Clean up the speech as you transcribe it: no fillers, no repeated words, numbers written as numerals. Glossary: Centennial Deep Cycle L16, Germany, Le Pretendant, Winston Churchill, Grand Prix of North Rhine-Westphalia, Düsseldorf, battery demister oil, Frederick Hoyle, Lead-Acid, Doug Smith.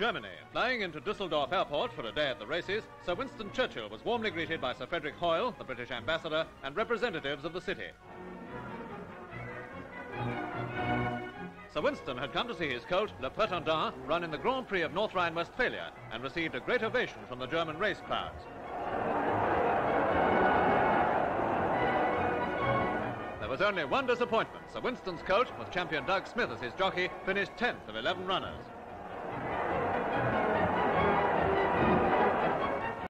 Germany. Flying into Düsseldorf airport for a day at the races, Sir Winston Churchill was warmly greeted by Sir Frederick Hoyle, the British ambassador, and representatives of the city. Sir Winston had come to see his colt, Le Pretendant, run in the Grand Prix of North Rhine-Westphalia and received a great ovation from the German race crowds. There was only one disappointment. Sir Winston's colt, with champion Doug Smith as his jockey, finished 10th of 11 runners.